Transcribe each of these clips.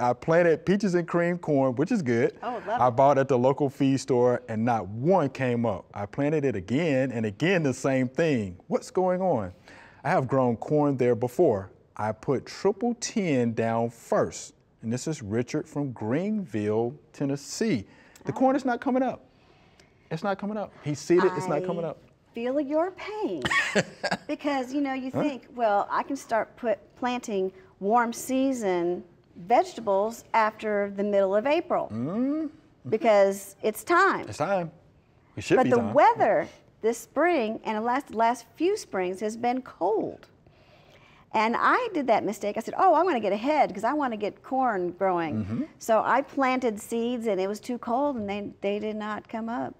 I planted peaches and cream corn, which is good. Oh, love I bought at the local feed store and not one came up. I planted it again and again the same thing. What's going on? I have grown corn there before. I put 1010 down first. And this is Richard from Greenville, Tennessee. The corn is not coming up. It's not coming up. He seeded, it's not coming up. Feel your pain because, you know, you think, well, I can start planting warm season vegetables after the middle of April because it's time. It's time. It should be time. But the weather this spring and the last few springs has been cold. And I did that mistake. I said, oh, I want to get ahead because I want to get corn growing. So I planted seeds and it was too cold and they did not come up.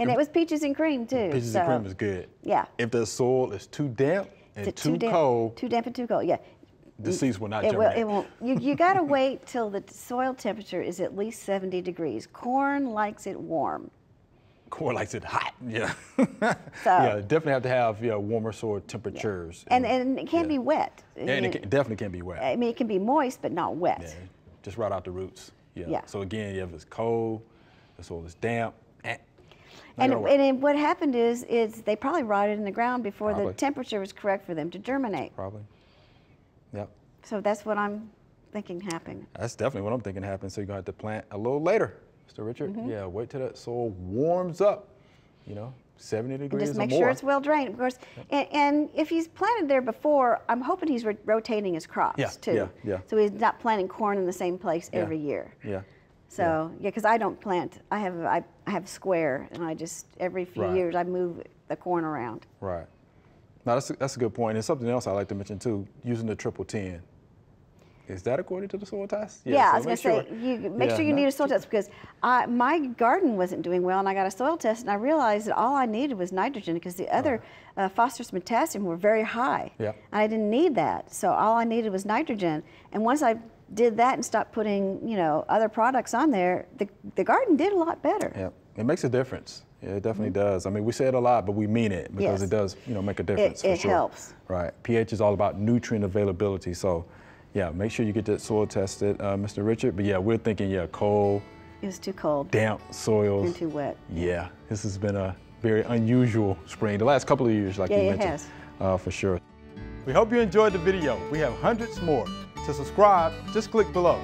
And it was peaches and cream too. Peaches and cream is good. Yeah. If the soil is too damp and too cold. Too damp and too cold, yeah. The seeds will not germinate. You gotta wait till the soil temperature is at least 70 degrees. Corn likes it warm. Corn likes it hot, yeah. So, yeah, definitely have to have warmer soil temperatures. Yeah. And it can be wet. And it definitely can be wet. I mean, it can be moist, but not wet. Yeah, just right out the roots. Yeah. So again, if it's cold, the soil is damp, and what happened is they probably rotted in the ground before the temperature was correct for them to germinate. Probably. Yep. So that's what I'm thinking happened. That's definitely what I'm thinking happened. So you're going to have to plant a little later, Mr. Richard. Yeah, wait till that soil warms up, you know, 70 degrees or more. Just make sure it's well drained, of course. And if he's planted there before, I'm hoping he's rotating his crops too. Yeah. So he's not planting corn in the same place every year. Yeah. So, yeah, because I don't plant. I have square, and I just, every few years, I move the corn around. Right. Now, that's a good point. And something else I like to mention, too, using the 1010. Is that according to the soil test? Yeah, so I was going to say, make sure you need a soil test, because my garden wasn't doing well, and I got a soil test, and I realized that all I needed was nitrogen, because the other phosphorus and potassium were very high. Yeah. And I didn't need that, so all I needed was nitrogen. And once I did that and stopped putting, you know, other products on there, the garden did a lot better. Yeah, it makes a difference. Yeah, it definitely does. I mean, we say it a lot, but we mean it because it does, you know, make a difference. It helps. Right. pH is all about nutrient availability. So, yeah, make sure you get that soil tested, Mr. Richard. But yeah, we're thinking, cold. It was too cold. Damp soils. And too wet. Yeah, this has been a very unusual spring. The last couple of years, like you mentioned. For sure. We hope you enjoyed the video. We have hundreds more. To subscribe, just click below.